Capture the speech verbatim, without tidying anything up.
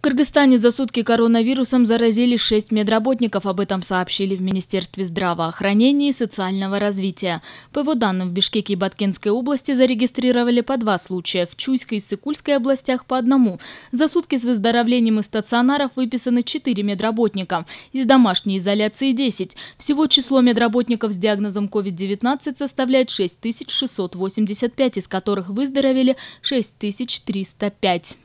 В Кыргызстане за сутки коронавирусом заразились шесть медработников. Об этом сообщили в Министерстве здравоохранения и социального развития. По его данным, в Бишкеке и Баткенской области зарегистрировали по два случая, в Чуйской и Иссык-Кульской областях по одному. За сутки с выздоровлением из стационаров выписаны четыре медработника, из домашней изоляции десять. Всего число медработников с диагнозом ковид девятнадцать составляет шесть тысяч шестьсот восемьдесят пять, из которых выздоровели шесть тысяч триста пять.